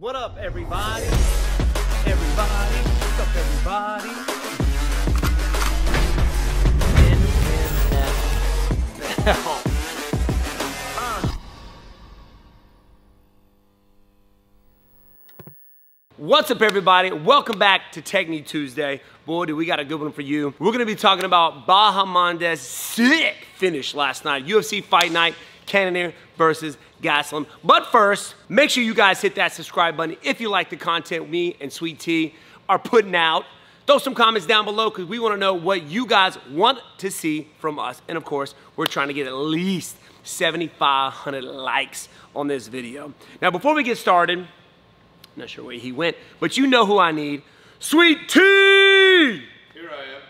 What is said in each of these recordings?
What up, everybody? What's up, everybody? International. What's up, everybody? Welcome back to Technique Tuesday. Boy, do we got a good one for you. We're gonna be talking about Bahamondes' sick finish last night, UFC Fight Night, Cannonier versus Gaslam. But first, make sure you guys hit that subscribe button if you like the content me and Sweet Tea are putting out. Throw some comments down below because we wanna know what you guys want to see from us. And of course, we're trying to get at least 7,500 likes on this video. Now, before we get started, not sure where he went, but you know who I need. Sweet Tea! Here I am.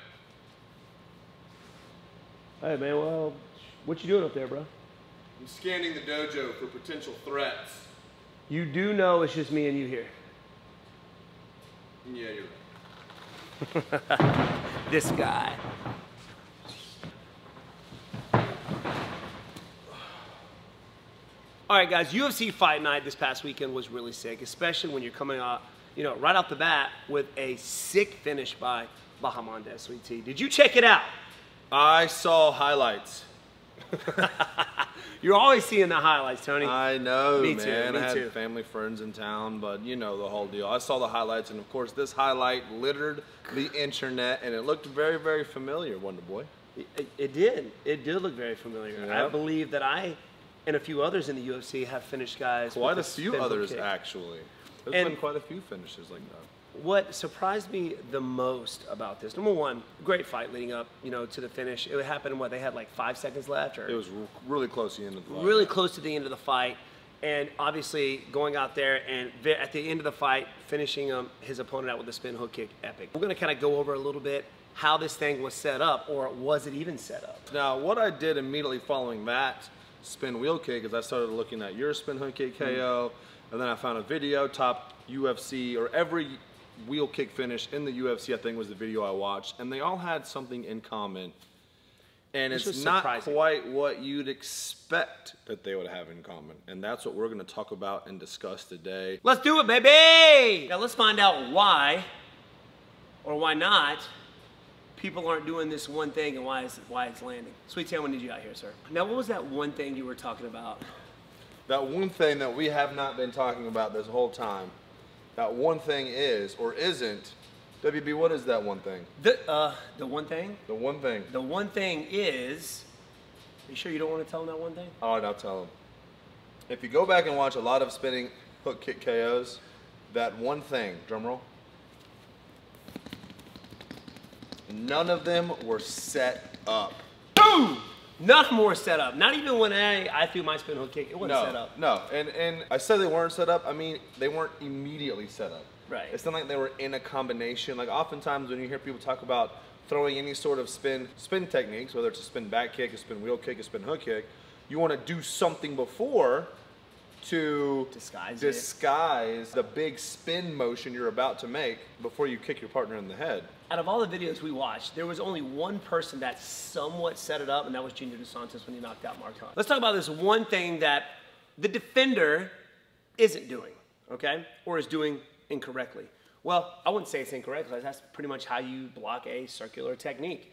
Hey man, well, what you doing up there, bro? I'm scanning the dojo for potential threats. You do know it's just me and you here. Yeah, you're right. This guy. All right, guys, UFC Fight Night this past weekend was really sick, especially when you're coming out, you know, right off the bat with a sick finish by Bahamondes, Sweet Tea. Did you check it out? I saw highlights. You're always seeing the highlights, Tony. I know, me man. Too, me I had too. Family, friends in town, but you know the whole deal. I saw the highlights, and of course, this highlight littered the internet, and it looked very, very familiar, Wonderboy. It did. It did look very familiar. Yep. I believe that I and a few others in the UFC have finished guys. Quite a few others, actually. There's been quite a few finishes like that. What surprised me the most about this, number one, great fight leading up, you know, to the finish. It happened, what, they had like 5 seconds left? Or it was really close to the end of the fight. Really close to the end of the fight. And obviously going out there and at the end of the fight, finishing his opponent out with a spin hook kick, epic. We're going to kind of go over a little bit how this thing was set up, or was it even set up? Now, what I did immediately following that spin wheel kick is I started looking at your spin hook kick KO, and then I found a video, top UFC, or every wheel kick finish in the UFC, I think was the video I watched, and they all had something in common. And it's not quite what you'd expect that they would have in common. And that's what we're gonna talk about and discuss today. Let's do it, baby! Now let's find out why, or why not, people aren't doing this one thing and why it's landing. Sweet Tea, we need you out here, sir. Now, what was that one thing you were talking about? That one thing that we have not been talking about this whole time. That one thing is, or isn't, WB, what is that one thing? The one thing? The one thing. The one thing is, are you sure you don't want to tell him that one thing? All right, I'll tell him. If you go back and watch a lot of spinning hook kick KOs, that one thing, drum roll, none of them were set up. Boom! None more set up. Not even when I threw my spin hook kick. It wasn't set up. No, and I said they weren't set up. I mean, they weren't immediately set up. Right. It's not like they were in a combination. Like oftentimes when you hear people talk about throwing any sort of spin techniques, whether it's a spin back kick, a spin wheel kick, a spin hook kick, you want to do something before to disguise the big spin motion you're about to make before you kick your partner in the head. Out of all the videos we watched, there was only one person that somewhat set it up, and that was Junior Dos Santos when he knocked out Mark Hunt. Let's talk about this one thing that the defender isn't doing, okay? Or is doing incorrectly. Well, I wouldn't say it's incorrect, because that's pretty much how you block a circular technique.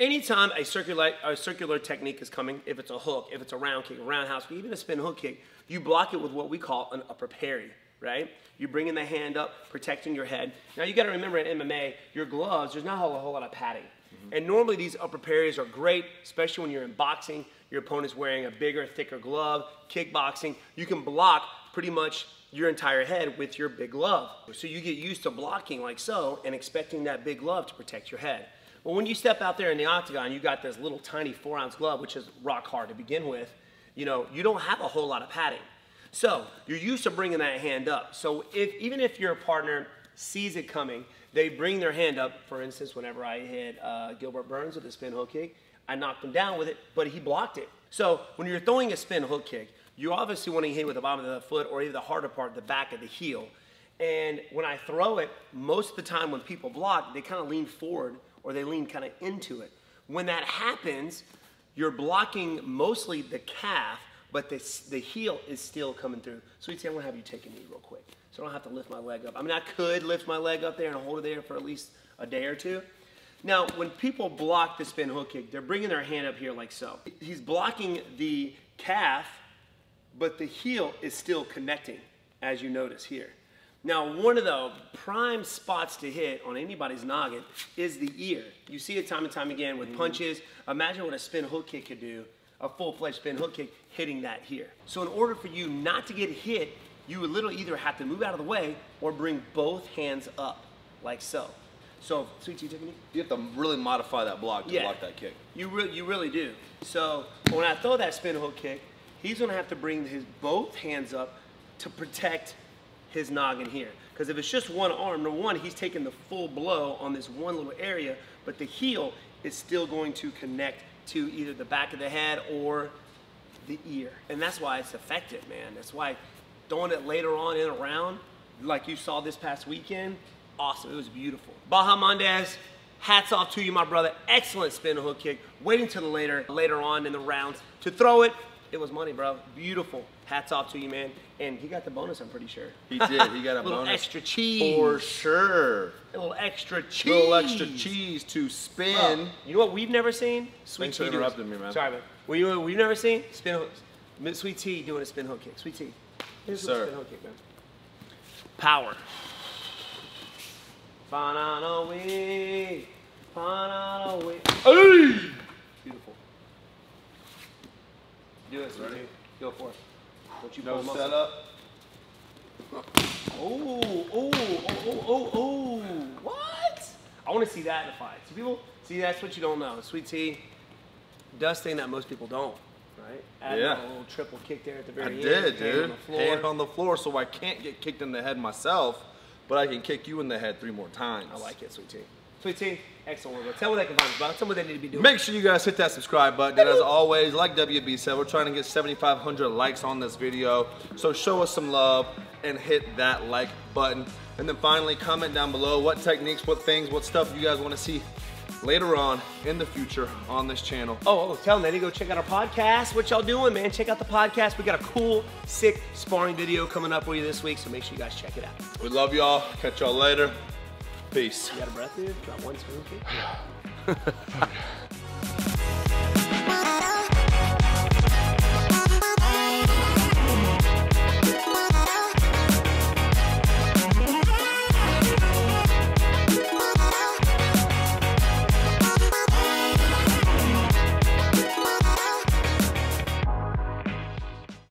Anytime a circular technique is coming, if it's a hook, if it's a round kick, a roundhouse, even a spin hook kick, you block it with what we call an upper parry, right? You're bringing the hand up, protecting your head. Now you gotta remember in MMA, your gloves, there's not a whole lot of padding. And normally these upper parries are great, especially when you're in boxing, your opponent's wearing a bigger, thicker glove, kickboxing, you can block pretty much your entire head with your big glove. So you get used to blocking like so and expecting that big glove to protect your head. Well, when you step out there in the octagon, you got this little tiny 4-ounce glove, which is rock hard to begin with. You know, you don't have a whole lot of padding. So you're used to bringing that hand up. So even if your partner sees it coming, they bring their hand up. For instance, whenever I hit Gilbert Burns with a spin hook kick, I knocked him down with it, but he blocked it. So when you're throwing a spin hook kick, you obviously want to hit with the bottom of the foot or even the harder part, the back of the heel. And when I throw it, most of the time when people block, they kind of lean forward, or they lean kind of into it. When that happens, you're blocking mostly the calf, but the heel is still coming through. So I'm gonna have you take a knee real quick. so I don't have to lift my leg up. I mean, I could lift my leg up there and hold it there for at least a day or two. Now, when people block the spin hook kick, they're bringing their hand up here like so. He's blocking the calf, but the heel is still connecting, as you notice here. Now, one of the prime spots to hit on anybody's noggin is the ear. You see it time and time again with punches. Imagine what a spin hook kick could do, a full-fledged spin hook kick hitting that here. So in order for you not to get hit, you would literally either have to move out of the way or bring both hands up like so. So, sweet tea technique? You have to really modify that block to block that kick. You really do. So when I throw that spin hook kick, he's gonna have to bring his both hands up to protect his noggin here. Because if it's just one arm, number one, he's taking the full blow on this one little area, but the heel is still going to connect to either the back of the head or the ear. And that's why it's effective, man. That's why throwing it later on in a round, like you saw this past weekend, awesome, it was beautiful. Bahamondes, hats off to you, my brother. Excellent spin hook kick. Wait until the later on in the rounds to throw it. It was money, bro. Beautiful. Hats off to you, man. And he got the bonus, I'm pretty sure. He did. He got a bonus. A little extra cheese. For sure. A little extra cheese. A little extra cheese to spin. Bro, you know what we've never seen? Sweet Tea. Thanks for interrupting me, man. Sorry, man. You know what we've never seen? Spin hook. Sweet Tea doing a spin hook kick. Sweet Tea. Here's a spin hook kick, man. Power. Pananaway. Pananaway. Hey! Beautiful. Do it, Sweet Tea. Go for it. Don't you pull set up. Oh. What? I want to see that in a fight. See, people, see, that's what you don't know. Sweet Tea does thing that most people don't, right? Add a little triple kick there at the very end. I did, dude. Hand on the floor, so I can't get kicked in the head myself, but I can kick you in the head 3 more times. I like it, Sweet Tea. Sweet Tea, excellent work. Tell me what they can find about. Tell me what they need to be doing. Make sure you guys hit that subscribe button. And as always, like WB said, we're trying to get 7,500 likes on this video. So show us some love and hit that like button. And then finally, comment down below what techniques, what things, what stuff you guys want to see later on in the future on this channel. Oh, tell them they need to go check out our podcast. What y'all doing, man? Check out the podcast. We got a cool, sick sparring video coming up for you this week. So make sure you guys check it out. We love y'all. Catch y'all later. Peace. You got a breath, dude? Got one spoon, kid?